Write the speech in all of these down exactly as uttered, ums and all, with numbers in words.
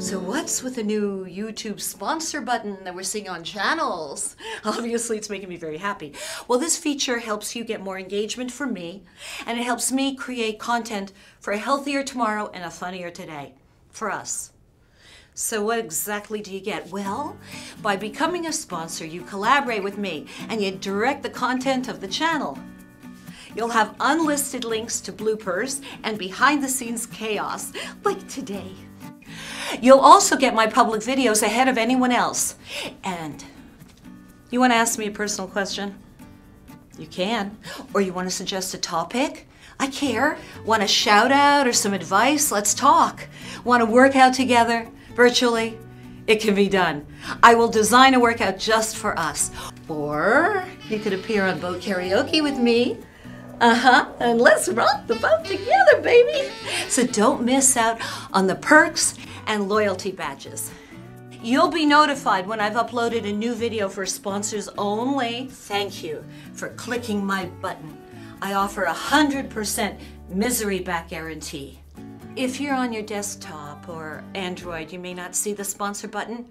So what's with the new YouTube sponsor button that we're seeing on channels? Obviously, it's making me very happy. Well, this feature helps you get more engagement from me, and it helps me create content for a healthier tomorrow and a funnier today for us. So what exactly do you get? Well, by becoming a sponsor, you collaborate with me and you direct the content of the channel. You'll have unlisted links to bloopers and behind-the-scenes chaos, like today. You'll also get my public videos ahead of anyone else. And you want to ask me a personal question? You can. Or you want to suggest a topic? I care. Want a shout out or some advice? Let's talk. Want to work out together virtually? It can be done. I will design a workout just for us. Or you could appear on Boat Karaoke with me. Uh-huh, and let's rock the boat together, baby. So don't miss out on the perks and loyalty badges. You'll be notified when I've uploaded a new video for sponsors only. Thank you for clicking my button. I offer a one hundred percent misery back guarantee. If you're on your desktop or Android, you may not see the sponsor button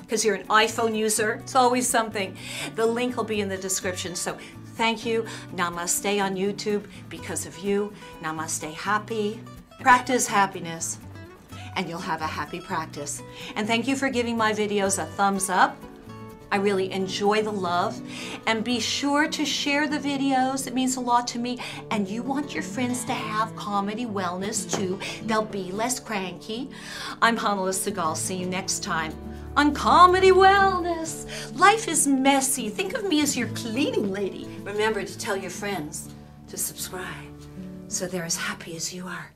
because you're an iPhone user. It's always something. The link will be in the description. So thank you. Namaste on YouTube because of you. Namaste happy. Practice happiness and you'll have a happy practice. And thank you for giving my videos a thumbs up. I really enjoy the love. And be sure to share the videos. It means a lot to me. And you want your friends to have comedy wellness too. They'll be less cranky. I'm Hanala Sagal. See you next time on Comedy Wellness. Life is messy. Think of me as your cleaning lady. Remember to tell your friends to subscribe so they're as happy as you are.